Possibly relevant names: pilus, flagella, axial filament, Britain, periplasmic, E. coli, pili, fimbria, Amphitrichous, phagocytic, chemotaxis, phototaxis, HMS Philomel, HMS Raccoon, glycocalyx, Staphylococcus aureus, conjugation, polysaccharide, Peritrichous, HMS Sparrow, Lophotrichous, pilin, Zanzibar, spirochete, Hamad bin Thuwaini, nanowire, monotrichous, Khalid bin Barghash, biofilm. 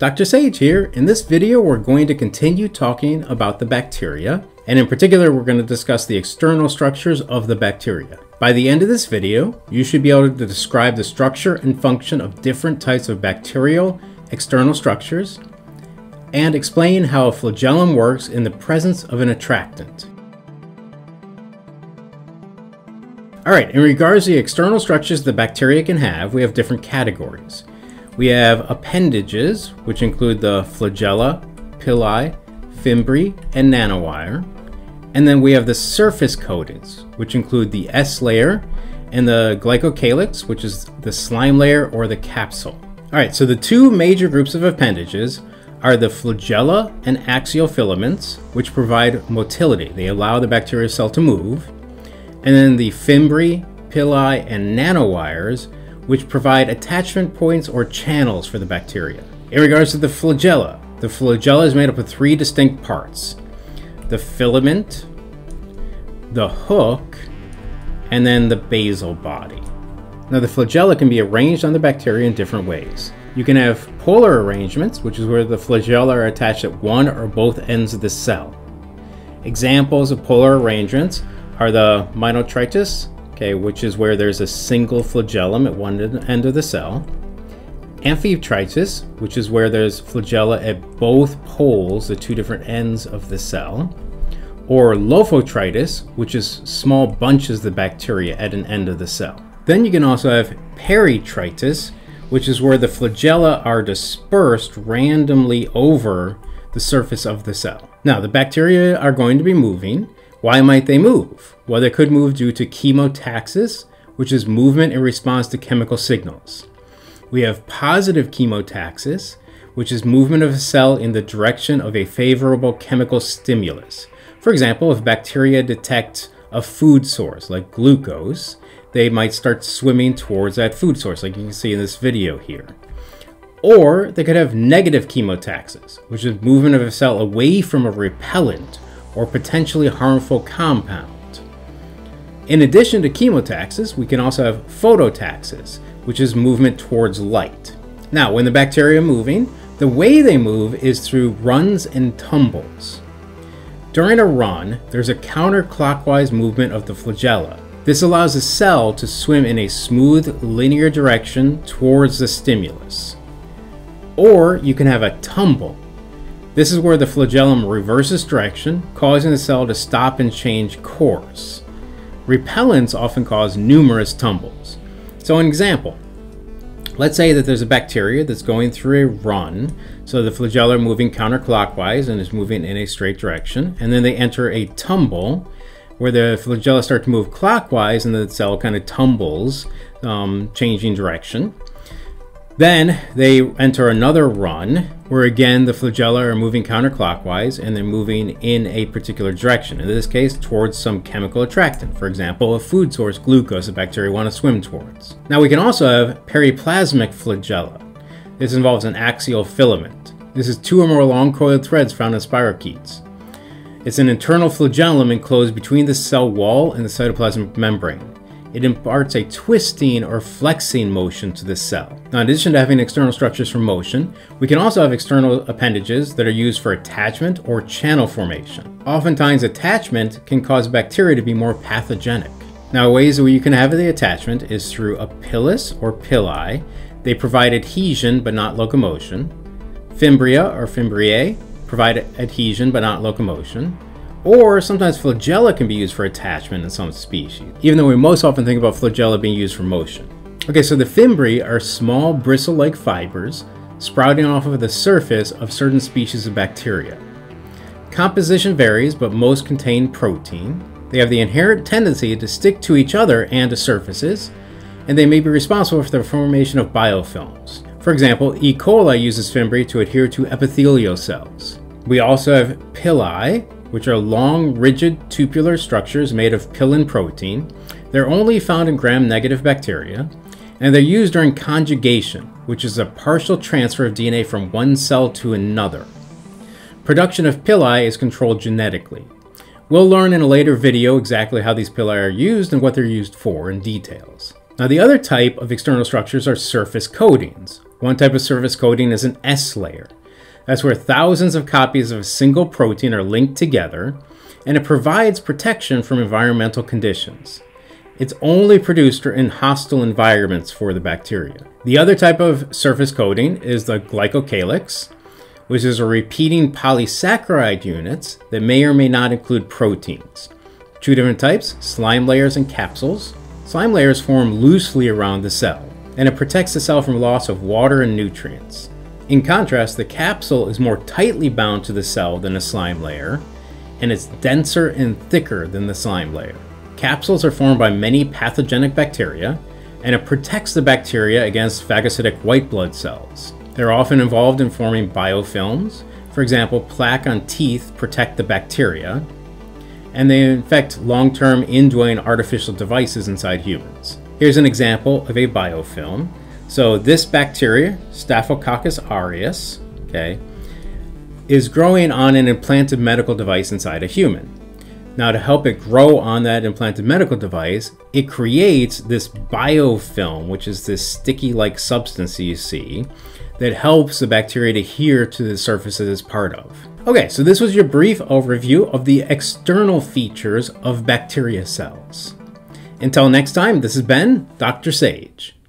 Dr. Sage here. In this video, we're going to continue talking about the bacteria, and in particular, we're going to discuss the external structures of the bacteria. By the end of this video, you should be able to describe the structure and function of different types of bacterial external structures and explain how a flagellum works in the presence of an attractant. All right, in regards to the external structures the bacteria can have, we have different categories. We have appendages, which include the flagella, pili, fimbria, and nanowire. And then we have the surface coatings, which include the S layer and the glycocalyx, which is the slime layer or the capsule. All right, so the two major groups of appendages are the flagella and axial filaments, which provide motility. They allow the bacterial cell to move. And then the fimbria, pili, and nanowires, which provide attachment points or channels for the bacteria. In regards to the flagella is made up of three distinct parts: the filament, the hook, and then the basal body. Now the flagella can be arranged on the bacteria in different ways. You can have polar arrangements, which is where the flagella are attached at one or both ends of the cell. Examples of polar arrangements are the monotrichous, which is where there's a single flagellum at one end of the cell. Amphitrichous, which is where there's flagella at both poles, the two different ends of the cell. Or Lophotrichous, which is small bunches of bacteria at an end of the cell. Then you can also have Peritrichous, which is where the flagella are dispersed randomly over the surface of the cell. Now, the bacteria are going to be moving. Why might they move? Well, they could move due to chemotaxis, which is movement in response to chemical signals. We have positive chemotaxis, which is movement of a cell in the direction of a favorable chemical stimulus. For example, if bacteria detect a food source like glucose, they might start swimming towards that food source, like you can see in this video here. Or they could have negative chemotaxis, which is movement of a cell away from a repellent or potentially harmful compound. In addition to chemotaxis, we can also have phototaxis, which is movement towards light. Now, when the bacteria are moving, the way they move is through runs and tumbles. During a run, there's a counterclockwise movement of the flagella. This allows the cell to swim in a smooth, linear direction towards the stimulus. Or you can have a tumble. This is where the flagellum reverses direction, causing the cell to stop and change course. Repellents often cause numerous tumbles. So an example, let's say that there's a bacteria that's going through a run. So the flagella are moving counterclockwise and is moving in a straight direction. And then they enter a tumble where the flagella start to move clockwise and the cell kind of tumbles, changing direction. Then they enter another run where again the flagella are moving counterclockwise and they're moving in a particular direction, in this case towards some chemical attractant, for example a food source, glucose, the bacteria want to swim towards. Now we can also have periplasmic flagella. This involves an axial filament. This is two or more long coiled threads found in spirochetes. It's an internal flagellum enclosed between the cell wall and the cytoplasmic membrane. It imparts a twisting or flexing motion to the cell. Now, in addition to having external structures for motion, we can also have external appendages that are used for attachment or channel formation. Oftentimes, attachment can cause bacteria to be more pathogenic. Now, ways where you can have the attachment is through a pilus or pili. They provide adhesion but not locomotion. Fimbria or fimbriae provide adhesion but not locomotion. Or sometimes flagella can be used for attachment in some species, even though we most often think about flagella being used for motion. Okay, so the fimbria are small bristle-like fibers sprouting off of the surface of certain species of bacteria. Composition varies, but most contain protein. They have the inherent tendency to stick to each other and to surfaces, and they may be responsible for the formation of biofilms. For example, E. coli uses fimbria to adhere to epithelial cells. We also have pili, which are long, rigid, tubular structures made of pilin protein. They're only found in gram-negative bacteria, and they're used during conjugation, which is a partial transfer of DNA from one cell to another. Production of pili is controlled genetically. We'll learn in a later video exactly how these pili are used and what they're used for in details. Now the other type of external structures are surface coatings. One type of surface coating is an S layer. That's where thousands of copies of a single protein are linked together, and it provides protection from environmental conditions. It's only produced in hostile environments for the bacteria. The other type of surface coating is the glycocalyx, which is a repeating polysaccharide units that may or may not include proteins. Two different types, slime layers and capsules. Slime layers form loosely around the cell, and it protects the cell from loss of water and nutrients. In contrast, the capsule is more tightly bound to the cell than a slime layer, and it's denser and thicker than the slime layer. Capsules are formed by many pathogenic bacteria, and it protects the bacteria against phagocytic white blood cells. They're often involved in forming biofilms. For example, plaque on teeth protect the bacteria, and they infect long-term indwelling artificial devices inside humans. Here's an example of a biofilm. So this bacteria, Staphylococcus aureus, is growing on an implanted medical device inside a human. Now, to help it grow on that implanted medical device, it creates this biofilm, which is this sticky-like substance you see, that helps the bacteria adhere to the surface it is part of. Okay, so this was your brief overview of the external features of bacteria cells. Until next time, this has been Dr. Sage.